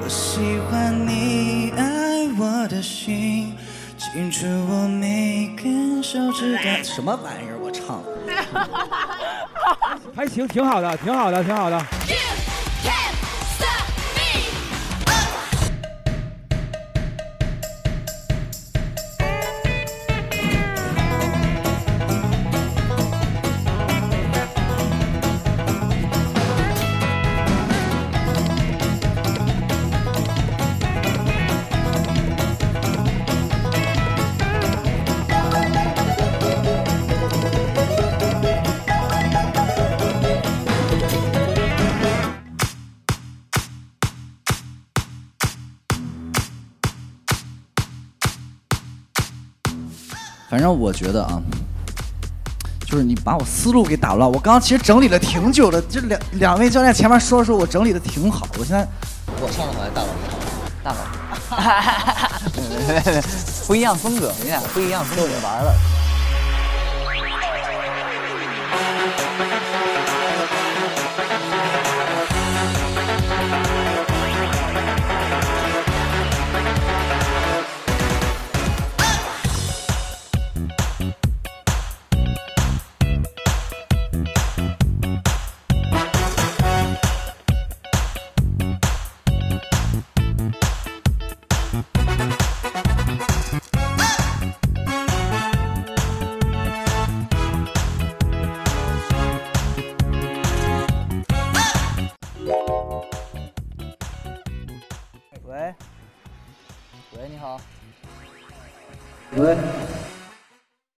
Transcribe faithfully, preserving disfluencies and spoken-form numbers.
我喜欢你爱我的心，清楚我每根手指的。什么玩意儿？我唱的。还行，挺好的，挺好的，挺好的。 反正我觉得啊，就是你把我思路给打乱。我刚刚其实整理了挺久的，这两两位教练前面说的时候，我整理的挺好。我现在我唱的好像大佬唱的，大佬，不一样风格，你俩不一样风格玩了。喂，喂，你好。喂。